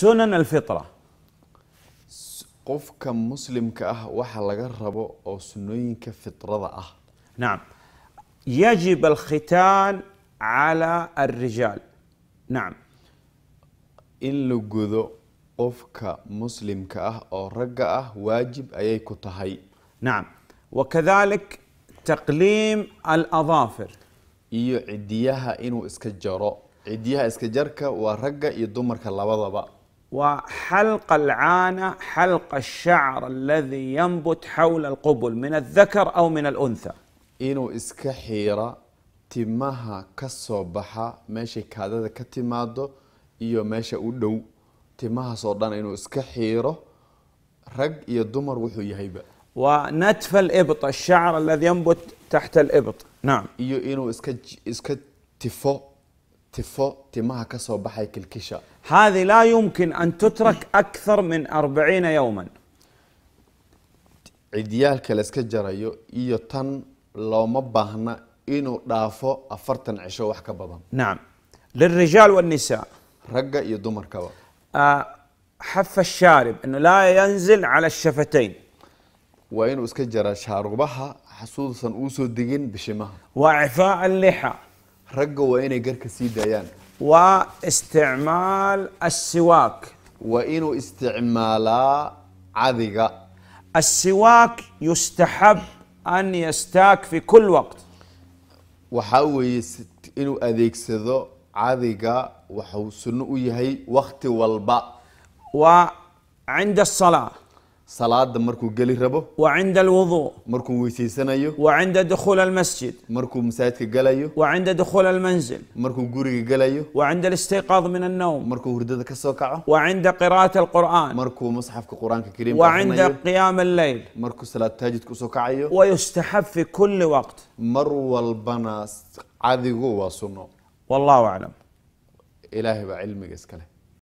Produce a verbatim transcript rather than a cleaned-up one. سنن الفطرة قف كمسلم كأه وحل جربه أو سنين كفطرة أه. نعم يجب الختان على الرجال. نعم إن لجذو قف كمسلم كأه أو رجأه واجب أيك تهي. نعم وكذلك تقليم الأظافر. إيه عديها إنه إسكجرا عديها إسكجرك ورجع يدمرك اللبضة. وحلق العانة حلق الشعر الذي ينبت حول القبل من الذكر أو من الأنثى. إنه إسكحيرة تمها كالصباحة ماشي كذا كتمادو إيو ماشي أدو تمها صدان إنه إسكحيرة رج يدمر وحوي هيبة. ونتف الإبط الشعر الذي ينبت تحت الإبط. نعم إيو إنه إسكج إسكتفو تفو تمها كالصباحة كالكشة. هذه لا يمكن أن تترك أكثر من أربعين يوما. عديال كالسكجر يو يو تن لو مباهنا إنو دافو أفرتن عشو وحكا بضم. نعم للرجال والنساء رقا يدمر كوا. آه حف الشارب إنه لا ينزل على الشفتين. وإنو اسكجر شاربها حسود سنوسو دقين بشمها. وإعفاء اللحى رقا وإني قرك سيديان. واستعمال السواك وإنه استعمالا عذقة. السواك يستحب أن يستاك في كل وقت. وحاول إنه أذيك سذو عذقة وحاول سنو يهي وقت والباء. وعند الصلاة صلاة مركو قلي ربو. وعند الوضوء مركو ويسيسنايو. وعند دخول المسجد مركو مساجدك قليو. وعند دخول المنزل مركو قوريك قليو. وعند الاستيقاظ من النوم مركو ورددك السوكعة. وعند قراءة القرآن مركو مصحفك قرآنك الكريم. وعند قيام الليل مركو صلاة تهجدك سوكعيو. ويستحب في كل وقت مرو البناس عذقو وصنو. والله أعلم. إلهي بعلمك اسكاله.